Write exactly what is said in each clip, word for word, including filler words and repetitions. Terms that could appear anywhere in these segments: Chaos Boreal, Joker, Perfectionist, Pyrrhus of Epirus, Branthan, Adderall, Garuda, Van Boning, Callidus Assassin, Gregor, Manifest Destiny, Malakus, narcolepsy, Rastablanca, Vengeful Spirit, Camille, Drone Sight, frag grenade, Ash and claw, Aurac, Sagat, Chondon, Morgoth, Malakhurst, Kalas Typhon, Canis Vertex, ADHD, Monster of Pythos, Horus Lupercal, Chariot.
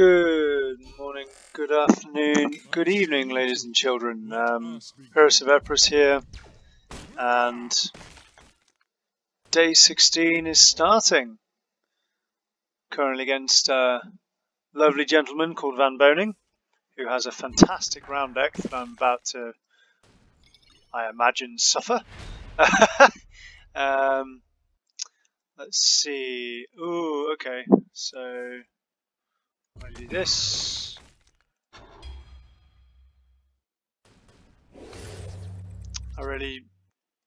Good morning, good afternoon, good evening, ladies and children. Um, Pyrrhus of Epirus here, and day sixteen is starting. Currently against a lovely gentleman called Van Boning, who has a fantastic round deck that I'm about to, I imagine, suffer. um, let's see. Ooh, okay, so I'll do this. I really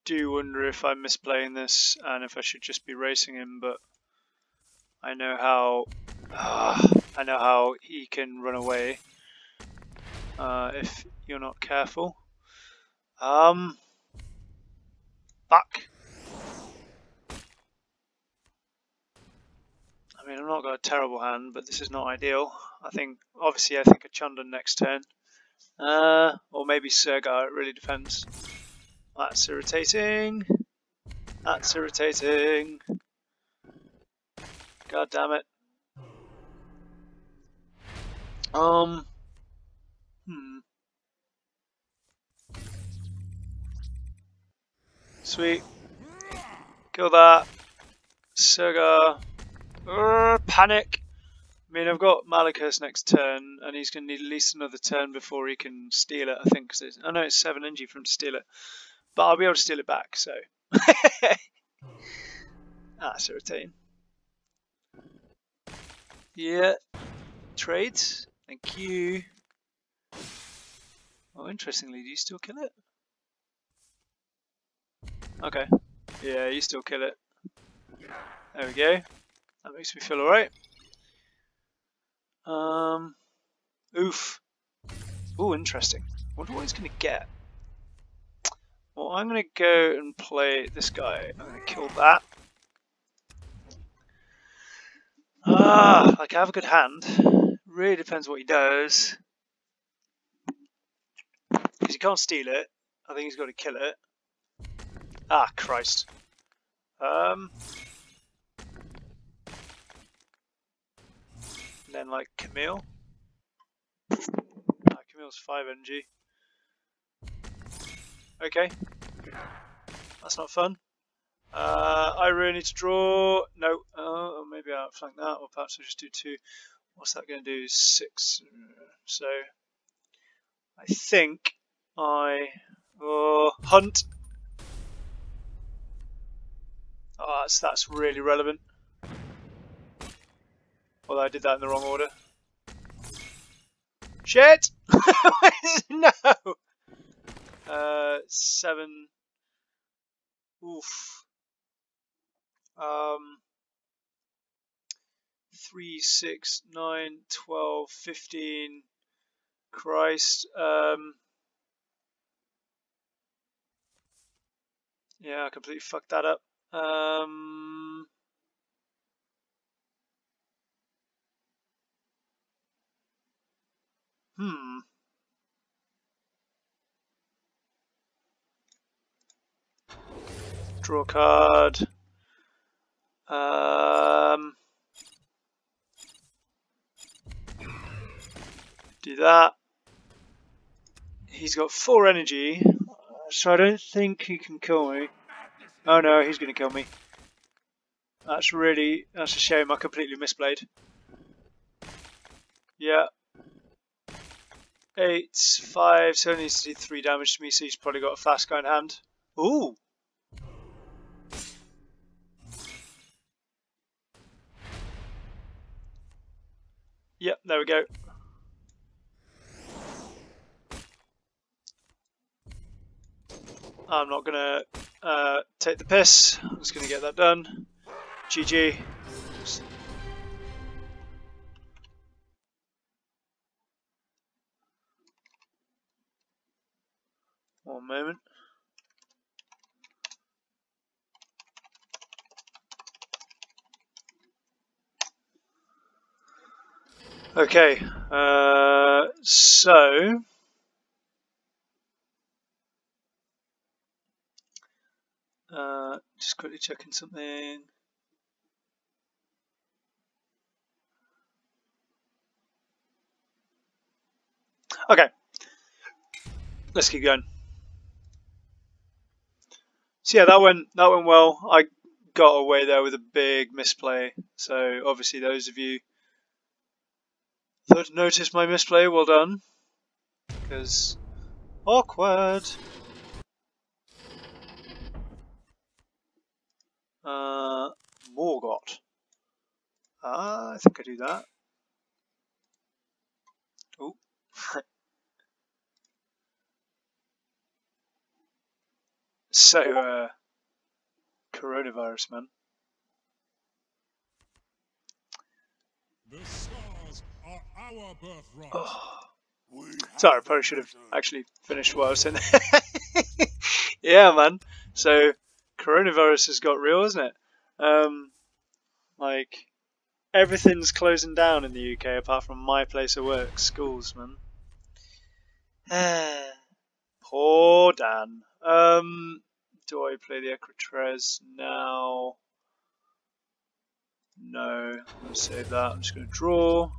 do wonder if I'm misplaying this and if I should just be racing him, but I know how uh, I know how he can run away uh, if you're not careful. Um, back. I mean, I've not got a terrible hand, but this is not ideal. I think, obviously, I think a Chondon next turn. Uh, or maybe Sergar, it really depends. That's irritating. That's irritating. God damn it. Um. Hmm. Sweet. Kill that. Sergar. Uh, panic! I mean, I've got Malakus next turn, and he's going to need at least another turn before he can steal it, I think. Cause it's, I know it's seven energy for him to steal it, but I'll be able to steal it back, so. That's irritating. Yeah. Trades. Thank you. Oh, interestingly, do you still kill it? Okay. Yeah, you still kill it. There we go. That makes me feel alright. Um, oof. Ooh, interesting. I wonder what he's going to get. Well, I'm going to go and play this guy. I'm going to kill that. Ah, like I have a good hand. Really depends what he does. Because he can't steal it. I think he's got to kill it. Ah, Christ. Um... Then like Camille. Uh, Camille's five energy. Okay. That's not fun. Uh, I really need to draw. No. Uh, maybe I'll outflank that, or perhaps I'll just do two. What's that going to do? Six. So I think I oh, hunt. Oh, that's that's really relevant. Although I did that in the wrong order. Shit! No! Uh, seven. Oof. Um. Three, six, nine, twelve, fifteen. Christ. Um. Yeah, I completely fucked that up. Um. Hmm. Draw a card. Um, do that. He's got four energy, so I don't think he can kill me. Oh no, he's going to kill me. That's really, that's a shame. I completely misplayed. Yeah. Eight, five, so he needs to do three damage to me, so he's probably got a fast guy in hand. Ooh! Yep, there we go. I'm not gonna uh, take the piss, I'm just gonna get that done. G G. One moment. Okay, uh, so uh, just quickly checking something. Okay, let's keep going. So yeah, that went that went well. I got away there with a big misplay. So obviously, those of you that noticed my misplay, well done, because awkward. Uh, Morgoth. Uh, I think I do that. Oh. So, uh, coronavirus, man. The stars are our birthright. Oh. Sorry, I probably should have actually finished what I was saying. Yeah, man. So, coronavirus has got real, isn't it? Um, like, everything's closing down in the U K apart from my place of work, schools, man. Poor Dan. Um, do I play the Equitrez now? No, let's save that. I'm just going to draw.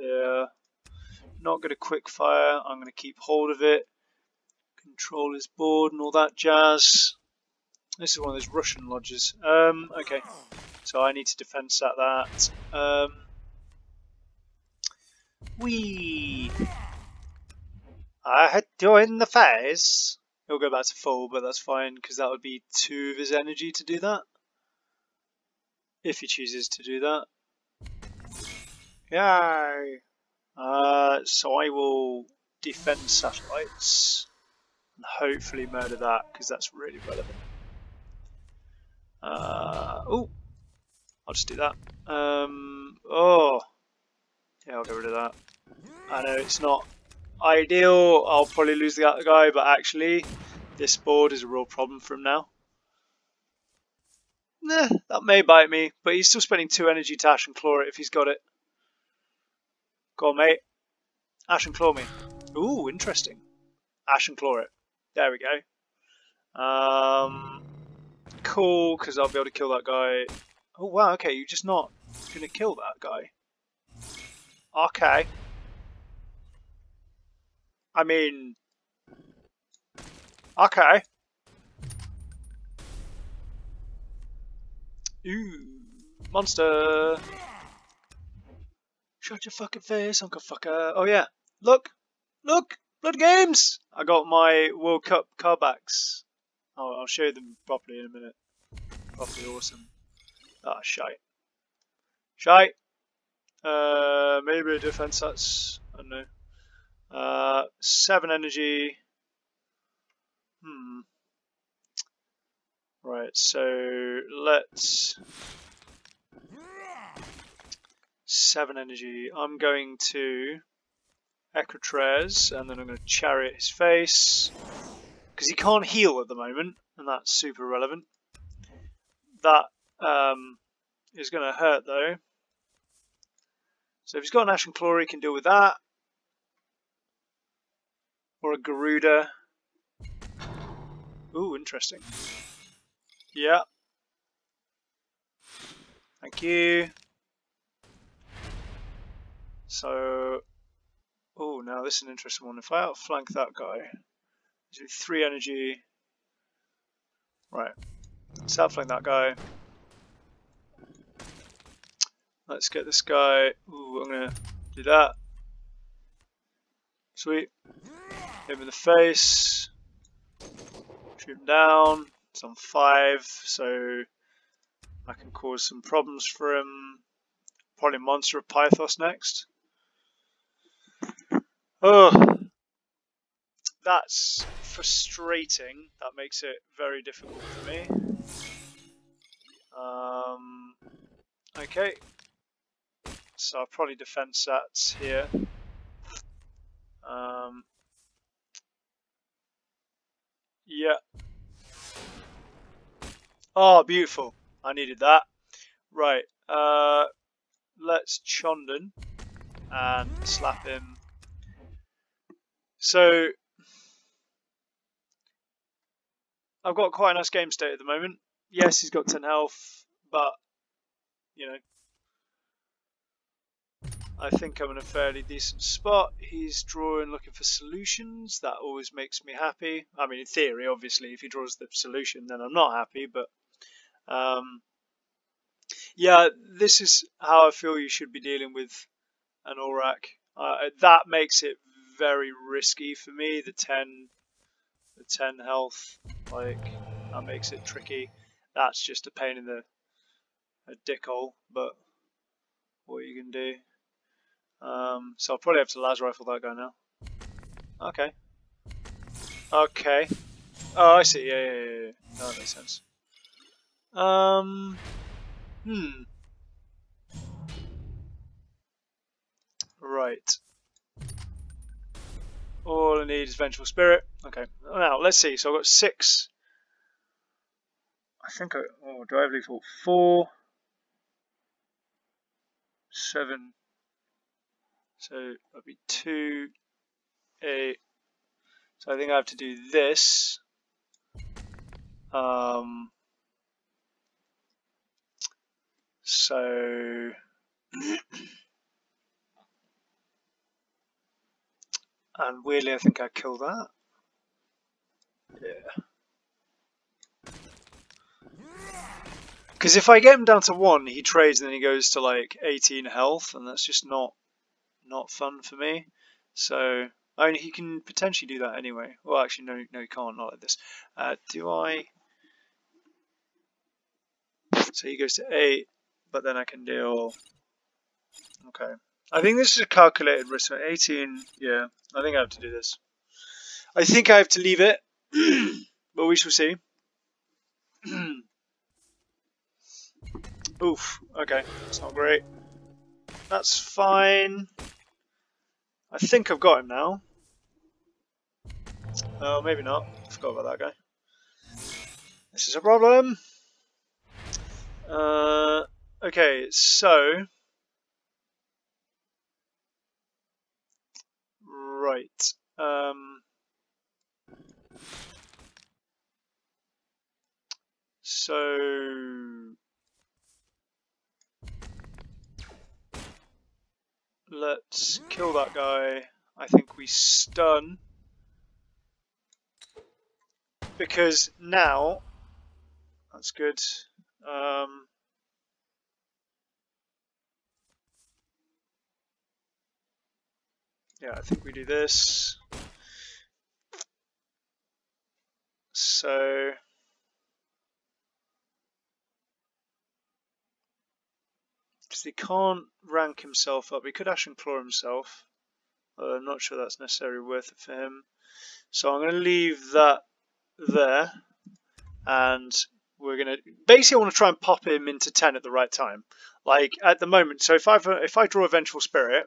Yeah. Not going to quick fire. I'm going to keep hold of it. Control his board and all that jazz. This is one of those Russian lodges. Um, okay, so I need to defense at that. Um, Wee! I hit you in the face. He'll go back to full, but that's fine because that would be two of his energy to do that. If he chooses to do that. Yay! Uh, so I will defend satellites and hopefully murder that because that's really relevant. Uh, oh, I'll just do that. Um, oh, yeah, I'll get rid of that. I know it's not ideal. I'll probably lose the guy, but actually, this board is a real problem for him now. Nah, that may bite me, but he's still spending two energy to Ash and Claw it if he's got it. Go on, mate. Ash and Claw me. Ooh, interesting. Ash and Claw it. There we go. Um. Cool, because I'll be able to kill that guy. Oh wow, okay, you're just not gonna kill that guy. Okay. I mean... Okay. Ooh, monster! Shut your fucking face, Uncle Fucker. Oh yeah, look! Look! Blood games! I got my World Cup car backs. I'll, I'll show them properly in a minute. Properly awesome. Ah, shite. Shite! Uh, maybe a defense, that's... I don't know. Uh, seven energy. Hmm. Right, so let's... Seven energy. I'm going to... Equitrez, and then I'm going to Chariot his face. Because he can't heal at the moment, and that's super relevant. That um, is going to hurt, though. So if he's got an Ash and Claw, he can deal with that. Or a Garuda. Ooh, interesting. Yeah. Thank you. So... Oh, now this is an interesting one. If I outflank that guy... Three energy. Right. Let's outflank that guy. Let's get this guy. Ooh, I'm gonna do that. Sweet. Hit him in the face. Shoot him down. It's on five, so I can cause some problems for him. Probably Monster of Pythos next. Oh. That's frustrating. That makes it very difficult for me. Um, okay. So I'll probably defend sats here. Um, yeah. Oh, beautiful. I needed that. Right. Uh, let's Chondon and slap him. So... I've got quite a nice game state at the moment. Yes, he's got ten health, but, you know, I think I'm in a fairly decent spot. He's drawing, looking for solutions. That always makes me happy. I mean, in theory, obviously, if he draws the solution, then I'm not happy. But um, yeah, this is how I feel you should be dealing with an Aurac. Uh, that makes it very risky for me. The ten, the ten health, like that makes it tricky. That's just a pain in the a dickhole, but what you can do. Um, so I'll probably have to las rifle that guy now. Okay. Okay. Oh, I see. Yeah, yeah, yeah. yeah. No, that makes sense. Um. Hmm. Right. All I need is Vengeful Spirit. Okay. Now let's see. So I've got six. I think I. Oh, do I have lethal? Four. Seven. So that'd be two, eight. So I think I have to do this. Um, so and weirdly, I think I kill that. Yeah. Because if I get him down to one, he trades and then he goes to like eighteen health, and that's just not. Not fun for me. So I mean, he can potentially do that anyway. Well, actually, no, no, he can't. Not like this. Uh, do I? So he goes to eight, but then I can deal. Okay. I think this is a calculated risk. eighteen. Yeah. I think I have to do this. I think I have to leave it, but we shall see. Oof. Okay. That's not great. That's fine. I think I've got him now. Oh, maybe not. I forgot about that guy. This is a problem. Uh, okay, so... Right. Um, so... Let's kill that guy. I think we stun. Because now... That's good. Um, yeah, I think we do this. So... He can't rank himself up. He could Ash and Claw himself. Uh, I'm not sure that's necessarily worth it for him. So I'm going to leave that there. And we're going to... Basically, I want to try and pop him into ten at the right time. Like, at the moment. So if, I've, if I draw a Vengeful Spirit,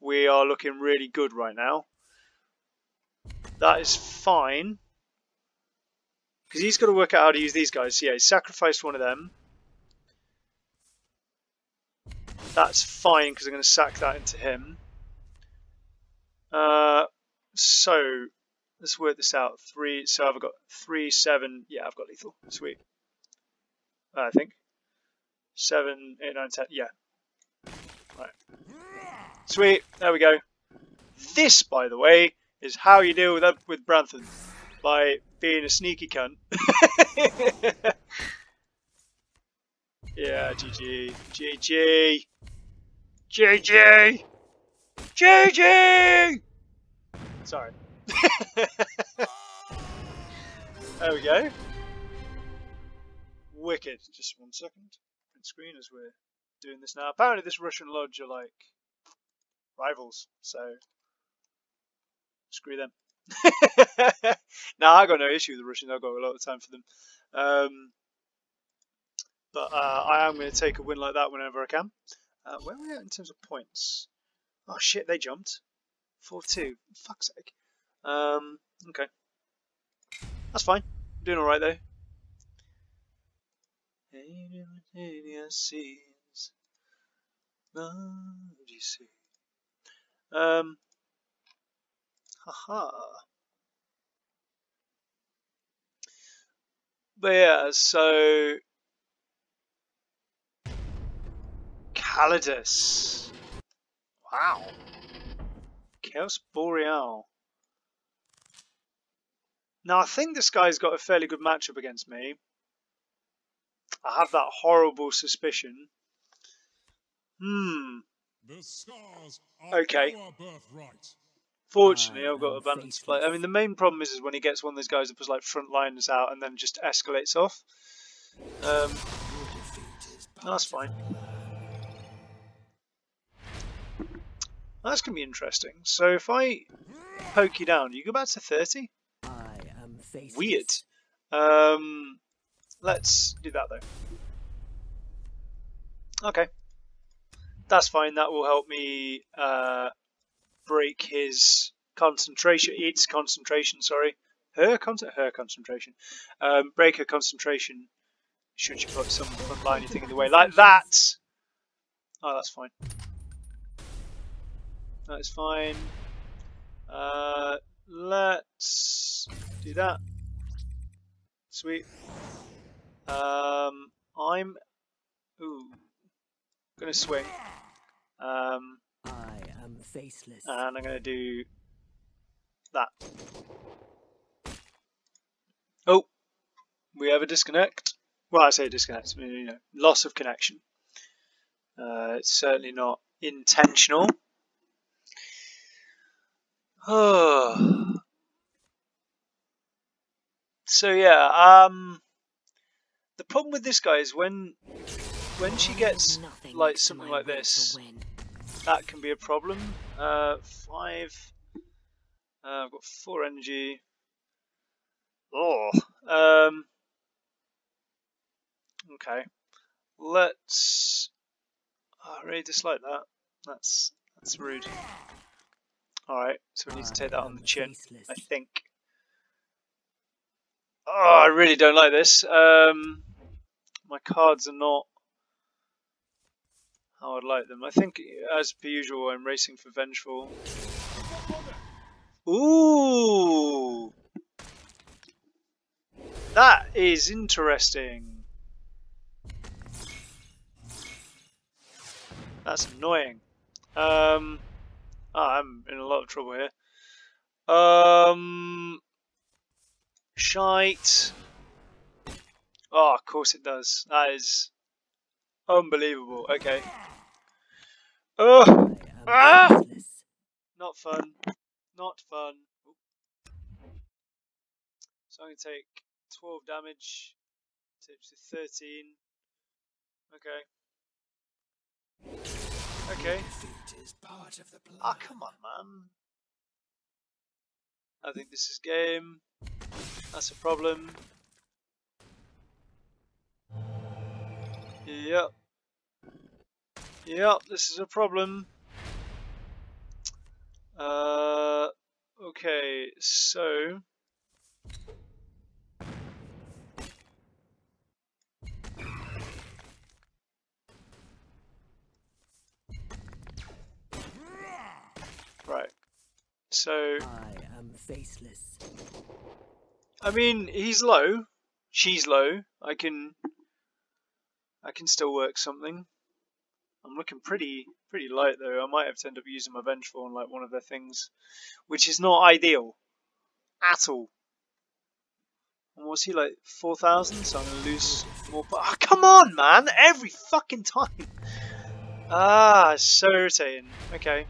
we are looking really good right now. That is fine. Because he's got to work out how to use these guys. So yeah, he sacrificed one of them. That's fine, because I'm going to sack that into him. Uh, so, let's work this out. Three. So I've got three, seven. Yeah, I've got lethal. Sweet. Uh, I think. Seven, eight, nine, ten. Yeah. Right. Sweet. There we go. This, by the way, is how you deal with, with Branthan. By being a sneaky cunt. Yeah, G G. G G. G G! G G! Sorry. There we go. Wicked. Just one second. Print screen as we're doing this now. Apparently this Russian Lodge are like rivals, so screw them. Nah, I got no issue with the Russians. I've got a lot of time for them. Um, But uh, I am going to take a win like that whenever I can. Uh, where are we at in terms of points? Oh shit, they jumped. four two. Fuck's sake. Um, okay. That's fine. I'm doing alright though. Um, haha. But yeah, so... Callidus. Wow. Chaos Boreal. Now, I think this guy's got a fairly good matchup against me. I have that horrible suspicion. Hmm. Okay. Fortunately, I've got abundance play. I mean, the main problem is, is when he gets one of those guys that puts like frontliners out and then just escalates off. Um, that's fine. That's going to be interesting. So if I poke you down, you go back to thirty? Weird. Um, let's do that though. Okay. That's fine. That will help me uh, break his concentration. Its concentration, sorry. Her, con her concentration. Um, break her concentration. Should you put some online thing in the way like that? Oh, that's fine. That is fine. Uh, let's do that. Sweet. Um, I'm. Ooh. Gonna swing. Um, I am faceless. And I'm gonna do that. Oh, we have a disconnect. Well, I say disconnect, I mean, you know, loss of connection. Uh, it's certainly not intentional. Oh. So yeah, um, the problem with this guy is when. When she gets like something like this, that can be a problem. Uh, five. Uh, I've got four energy. Oh. Um. Okay. Let's. Oh, I really dislike that. That's that's rude. All right. So we need to take that on the chin, I think. Oh, I really don't like this. Um. My cards are not how I'd like them. I think, as per usual, I'm racing for Vengeful. Ooh! That is interesting. That's annoying. Um, oh, I'm in a lot of trouble here. Um, shite. Oh, of course it does. That is unbelievable. Okay. Oh! Ah! Not fun. Not fun. So I'm going to take twelve damage. Tips to thirteen. Okay. Okay. Ah, oh, come on, man. I think this is game. That's a problem. Yep. Yep, this is a problem. Uh, okay, so right. So I am faceless. I mean, he's low. She's low. I can I can still work something. I'm looking pretty pretty light though. I might have to end up using my Vengeful on like one of their things, which is not ideal at all. And was he like four thousand? So I'm gonna lose more. Oh, come on, man! Every fucking time. Ah, it's so irritating. Okay.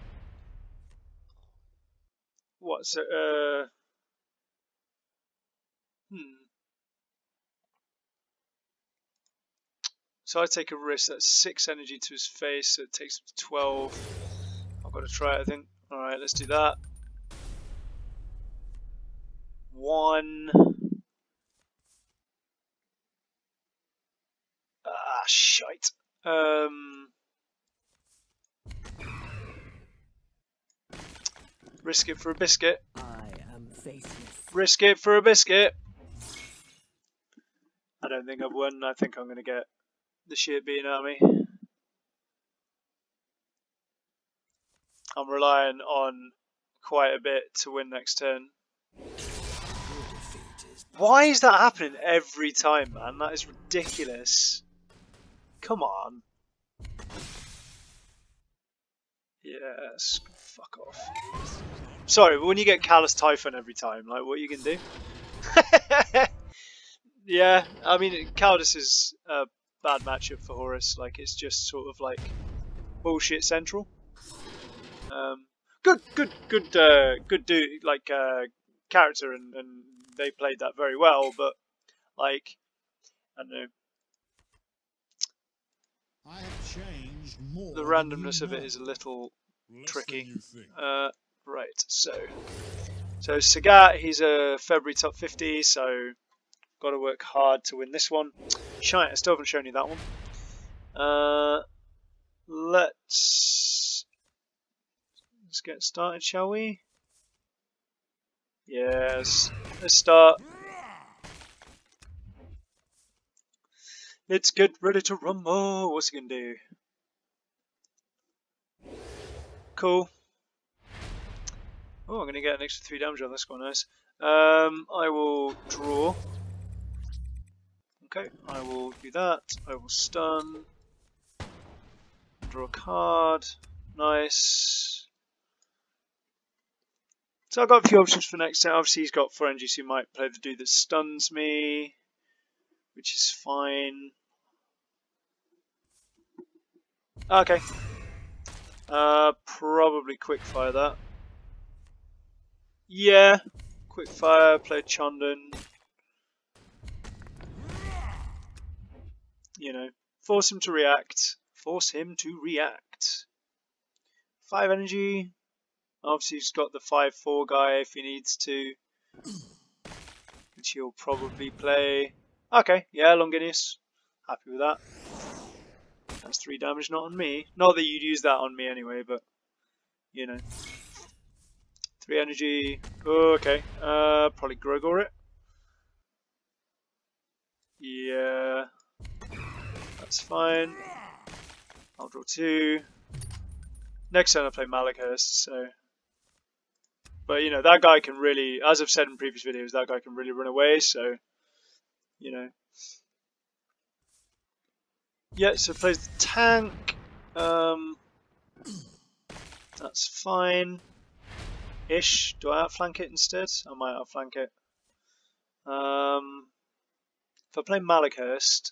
What? So, uh, hmm. So I take a risk, that's six energy to his face, so it takes him to twelve. I've got to try it, I think. Alright, let's do that. One. Ah, shite. Um, risk it for a biscuit. I am faceless. Risk it for a biscuit. I don't think I've won, I think I'm going to get the shit being army. I'm relying on quite a bit to win next turn. Why is that happening every time, man? That is ridiculous. Come on. Yeah, Yes, fuck off. Sorry, but when you get Kalas Typhon every time, like, what are you gonna do? Yeah, I mean, Callidus is a bad matchup for Horus. Like, it's just sort of like bullshit central. Um, good, good, good, uh, good dude, like uh, character, and, and they played that very well. But like, I don't know. I have changed more. The randomness of it is a little tricky. Uh, right, so so Sagat, he's a February top fifty, so. Got to work hard to win this one. Shite, I still haven't shown you that one. Uh, let's let's get started, shall we? Yes, let's start. Let's get ready to rumble. What's he gonna do? Cool. Oh, I'm gonna get an extra three damage on this one. Nice. Um, I will draw. Okay, I will do that. I will stun. Draw a card. Nice. So I've got a few options for next set. Obviously he's got four N Gs, so he might play the dude that stuns me, which is fine. Okay. Uh, probably quickfire that. Yeah, quickfire, play Chondon. You know, force him to react. Force him to react. Five energy. Obviously, he's got the five four guy if he needs to, which he'll probably play. Okay, yeah, Longinus. Happy with that. That's three damage, not on me. Not that you'd use that on me anyway, but, you know. Three energy. Okay, uh, probably Gregor it. Yeah. That's fine. I'll draw two. Next turn I play Malakhurst, so. But you know, that guy can really, as I've said in previous videos, that guy can really run away, so you know. Yeah, so it plays the tank. Um That's fine. Ish. Do I outflank it instead? I might outflank it. Um if I play Malakhurst,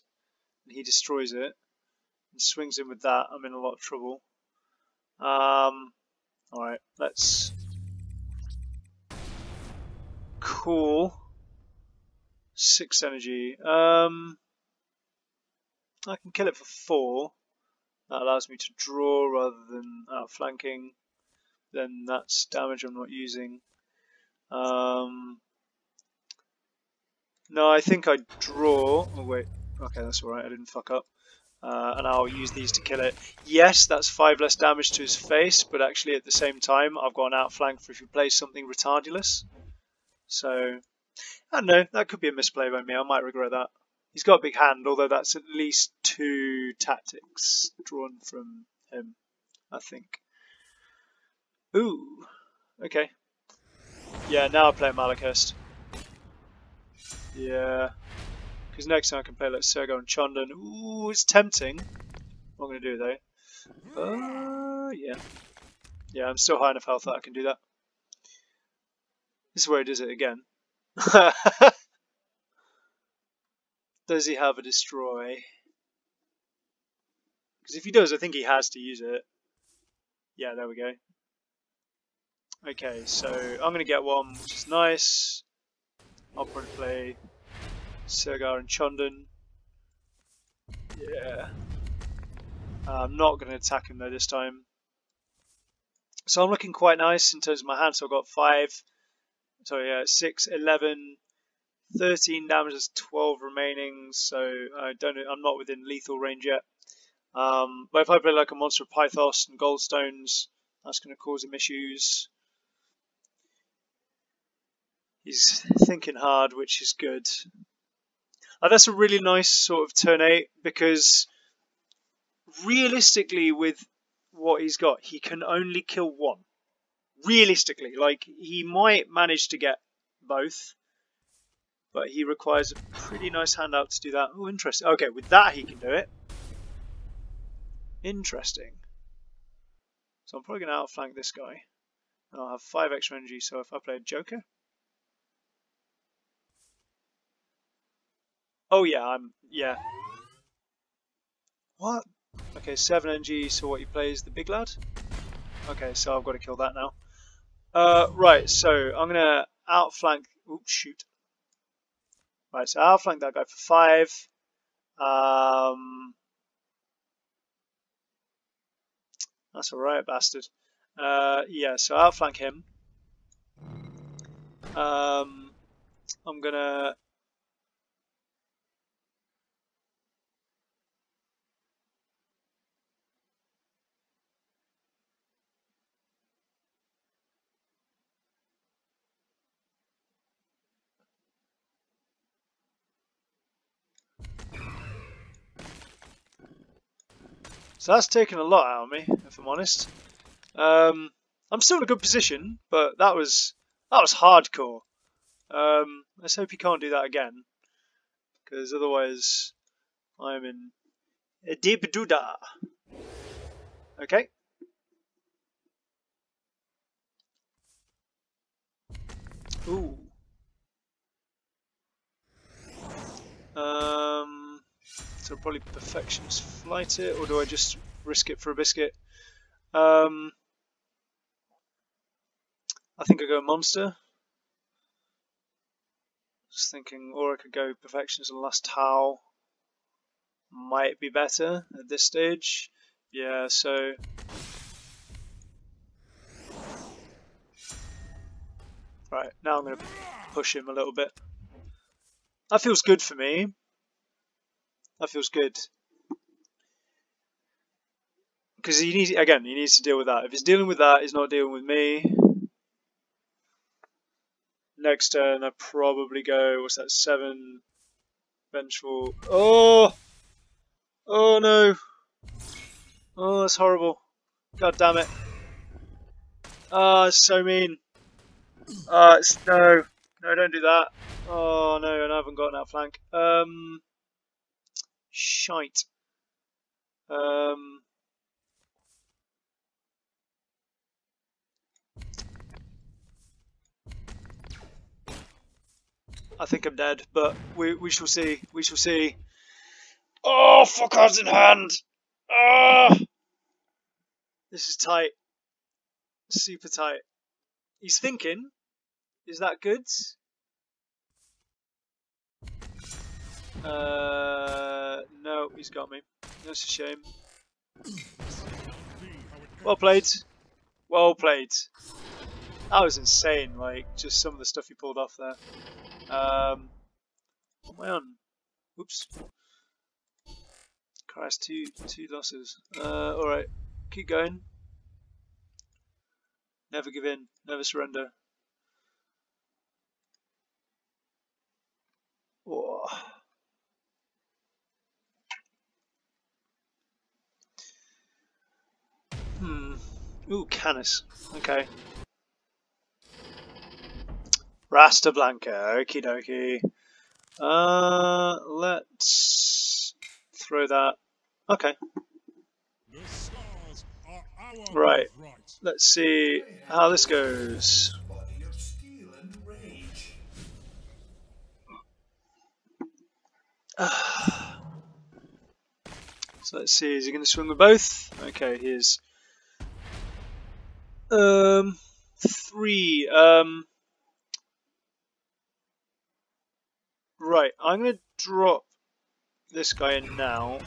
he destroys it and swings in with that, I'm in a lot of trouble. Um, Alright, let's... Cool. Six energy. Um, I can kill it for four. That allows me to draw rather than outflanking. Then that's damage I'm not using. Um, no, I think I draw. Oh, wait. Okay, that's alright, I didn't fuck up. Uh, and I'll use these to kill it. Yes, that's five less damage to his face, but actually at the same time, I've got an outflank for if you play something retardulous. So, I don't know, that could be a misplay by me, I might regret that. He's got a big hand, although that's at least two tactics drawn from him, I think. Ooh, okay. Yeah, now I play Malakhurst. Yeah. Because next time I can play like Sergar and Chondon. Ooh, it's tempting. What am I going to do though? Uh, yeah. Yeah, I'm still high enough health that I can do that. This is where he does it again. Does he have a destroy? Because if he does, I think he has to use it. Yeah, there we go. Okay, so I'm going to get one, which is nice. I'll probably play Sergar and Chondon. Yeah. Uh, I'm not going to attack him though this time. So I'm looking quite nice in terms of my hand. So I've got five. Sorry, yeah, six, eleven, thirteen damage. There's twelve remaining. So I don't know. I'm not within lethal range yet. Um, but if I play like a Monster of Pythos and Goldstones, that's going to cause him issues. He's thinking hard, which is good. Uh, that's a really nice sort of turn eight, because realistically with what he's got, he can only kill one. Realistically, like, he might manage to get both, but he requires a pretty nice handout to do that. Oh, interesting. Okay, with that he can do it. Interesting. So I'm probably going to outflank this guy. And I'll have five extra energy, so if I play a Joker. Oh yeah, I'm, yeah. What? Okay, seven energy, so what he plays, the big lad? Okay, so I've got to kill that now. Uh, right, so I'm going to outflank, oops, shoot. Right, so I'll outflank that guy for five. Um, that's alright, bastard. Uh, yeah, so I'll outflank him. Um, I'm going to... So that's taken a lot out of me, if I'm honest. Um, I'm still in a good position, but that was that was hardcore. Um, let's hope he can't do that again, because otherwise I'm in a deep doodah. Okay. Ooh. Um. So I'll probably Perfectionist flight it, or do I just risk it for a biscuit? Um, I think I go monster. Just thinking, or I could go Perfectionist and last Howl. Might be better at this stage. Yeah, so right now I'm going to push him a little bit. That feels good for me. That feels good. Because he needs, again, he needs to deal with that. If he's dealing with that, he's not dealing with me. Next turn, I probably go, what's that, seven? Vengeful. Oh! Oh no! Oh, that's horrible. God damn it. Ah, oh, it's so mean. Ah, oh, it's, no. No, don't do that. Oh no, and I haven't got an outflank. Um... Shite. Um, I think I'm dead, but we we shall see. We shall see. Oh, four cards in hand. Ah, oh, this is tight. Super tight. He's thinking. Is that good? Uh, no, he's got me. That's a shame. Well played. Well played. That was insane, like, just some of the stuff he pulled off there. Um, what am I on? Oops. Christ, two, two losses. Uh, alright. Keep going. Never give in. Never surrender. Whoa. Hmm. Ooh, Canis. Okay. Rastablanca. Okie dokie. Uh, let's throw that. Okay. Right. Let's see how this goes. So let's see. Is he going to swing with both? Okay, he is. Um, three, um, right, I'm going to drop this guy in now,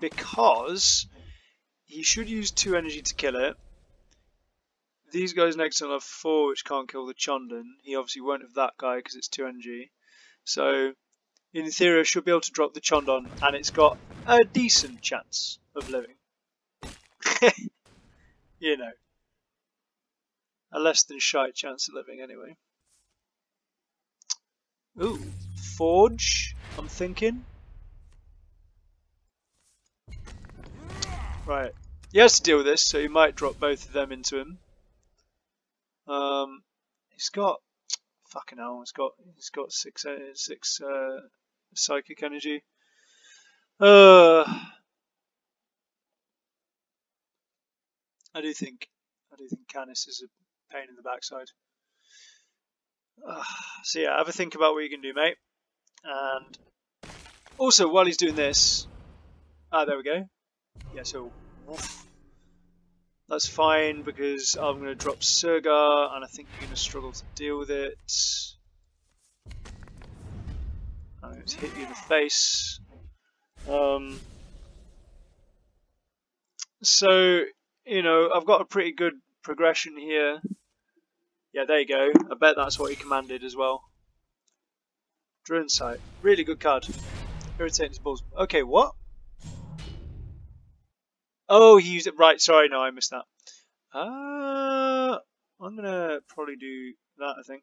because he should use two energy to kill it. These guys next turn have four, which can't kill the Chondon. He obviously won't have that guy, because it's two energy. So, in theory, I should be able to drop the Chondon, and it's got a decent chance of living. You know, a less than shite chance of living anyway. Ooh, Forge, I'm thinking. Right, he has to deal with this, so he might drop both of them into him. Um, he's got, fucking hell, he's got, he's got six, six uh, psychic energy. Uh... I do think I do think Canis is a pain in the backside. Uh, so yeah, have a think about what you can do, mate. And also, while he's doing this, ah, there we go. Yeah, so woof. That's fine because I'm going to drop Sergar, and I think you're going to struggle to deal with it. I'm going to hit you in the face. Um, so, you know, I've got a pretty good progression here. Yeah, there you go. I bet that's what he commanded as well. Drone Sight. Really good card. Irritating his balls. Okay, what? Oh, he used it. Right, sorry, no, I missed that. Uh, I'm going to probably do that, I think.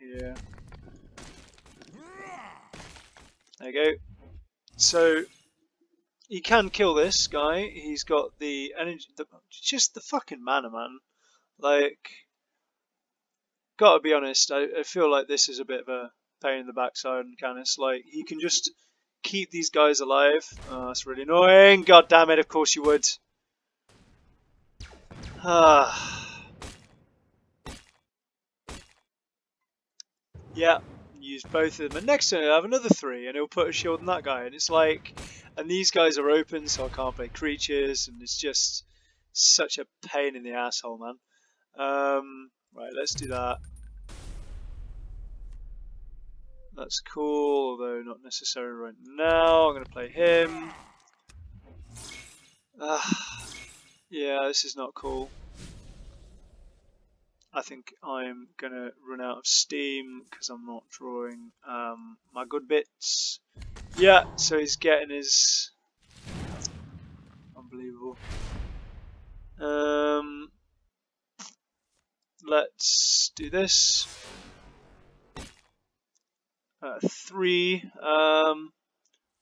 Yeah. There you go. So he can kill this guy. He's got the energy, the, just the fucking mana, man. Like, gotta be honest, I, I feel like this is a bit of a pain in the backside in Canis. Like, he can just keep these guys alive. Oh, that's really annoying. God damn it! Of course you would. Ah. Yeah. Use both of them, and next turn he'll have another three and he'll put a shield on that guy, and it's like, and these guys are open, so I can't play creatures, and it's just such a pain in the asshole, man. Um, right, let's do that. That's cool, although not necessary right now. I'm going to play him. Uh, yeah, this is not cool. I think I'm going to run out of steam because I'm not drawing um, my good bits. Yeah, so he's getting his... Unbelievable. Um, let's do this. Uh, three. Um,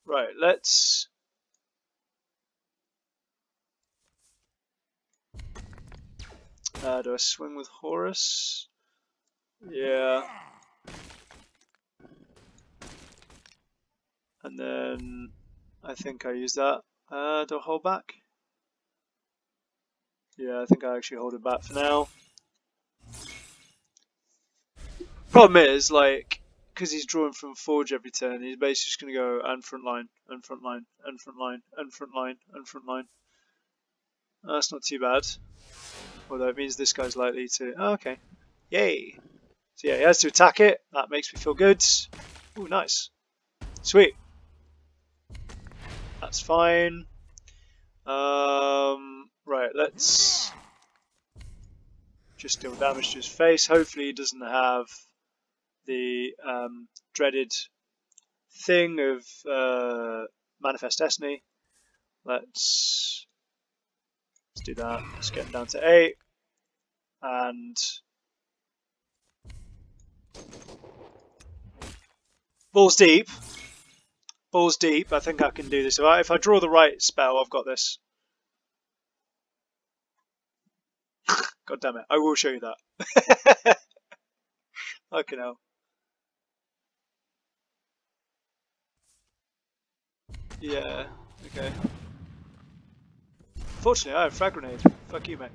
right, let's... Uh, do I swing with Horus? Yeah. And then I think I use that. Uh, do I hold back? Yeah, I think I actually hold it back for now. Problem is, like, because he's drawing from Forge every turn, he's basically just going to go and front line, and front line, and front line, and front line, and front line. Uh, that's not too bad. Although it means this guy's likely to... Oh, okay. Yay! So yeah, he has to attack it. That makes me feel good. Ooh, nice. Sweet. That's fine. Um, right, let's... just deal damage to his face. Hopefully he doesn't have the um, dreaded thing of uh, Manifest Destiny. Let's... Let's do that. Let's get him down to eight. And balls deep. Balls deep. I think I can do this. If I, if I draw the right spell, I've got this. God damn it. I will show you that. Fucking hell. Yeah. Okay. Unfortunately, I have frag grenade. Fuck you, mate.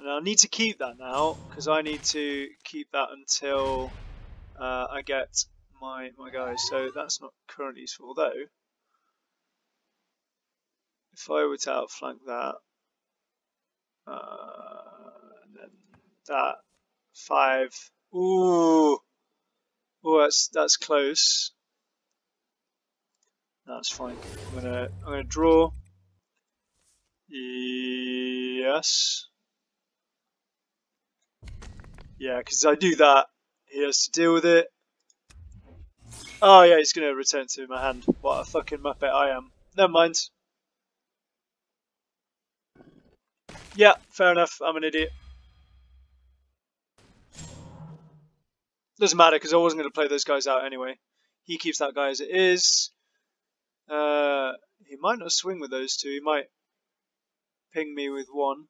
And I need to keep that now because I need to keep that until uh, I get my my guys. So that's not currently useful, though. If I were to outflank that, uh, and then that five. Ooh, oh, that's that's close. That's fine. I'm gonna I'm gonna draw. Yes. Yeah, because I do that, he has to deal with it. Oh yeah, he's going to return to my hand. What a fucking muppet I am. Never mind. Yeah, fair enough. I'm an idiot. Doesn't matter because I wasn't going to play those guys out anyway. He keeps that guy as it is. Uh, he might not swing with those two. He might ping me with one.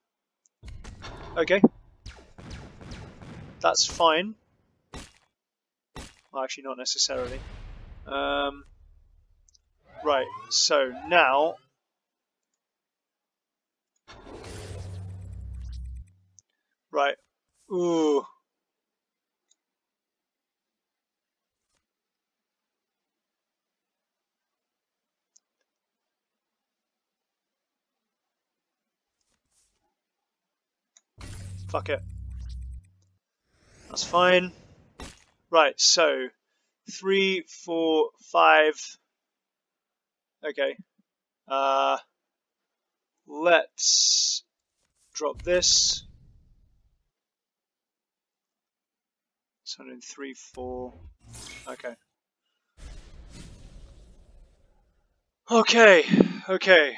Okay. That's fine. Well, actually, not necessarily. Um, right, so now... Right. Ooh. Fuck it. That's fine. Right, so three, four, five. Okay. Uh, let's drop this. So in three, four. Okay. Okay. Okay.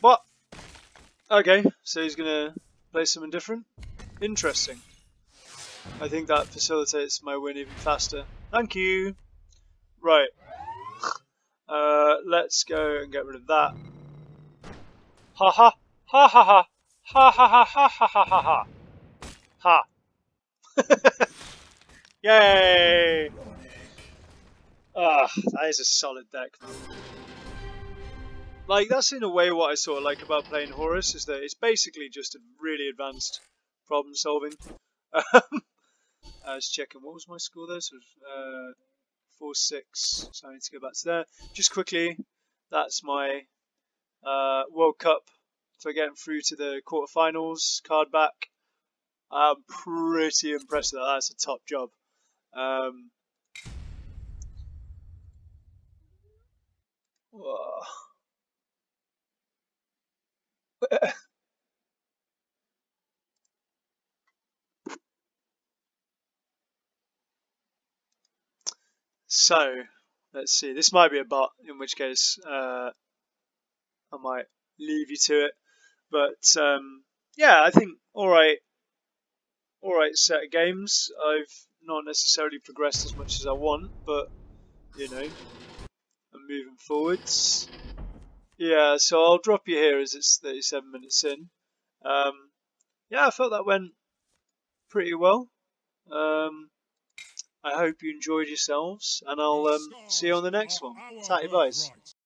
What? Okay. So he's gonna play something different. Interesting. I think that facilitates my win even faster. Thank you. Right. Uh, let's go and get rid of that. Ha ha ha ha ha ha ha ha ha ha ha ha ha. Yay! Ah, that is a solid deck. Like, that's in a way what I sort of like about playing Horus, is that it's basically just a really advanced problem solving. I was checking, what was my score there? So uh, four six. So I need to go back to there. Just quickly, that's my Uh, World Cup, so getting through to the quarterfinals, card back. I'm pretty impressed with that. That's a top job. Um, so, let's see. This might be a bot, in which case, uh, I might leave you to it, but um, yeah, I think all right, all right set of games. I've not necessarily progressed as much as I want, but you know, I'm moving forwards. Yeah, so I'll drop you here as it's thirty-seven minutes in. Um, yeah, I felt that went pretty well. Um, I hope you enjoyed yourselves, and I'll um, see you on the next one. Tatty boys.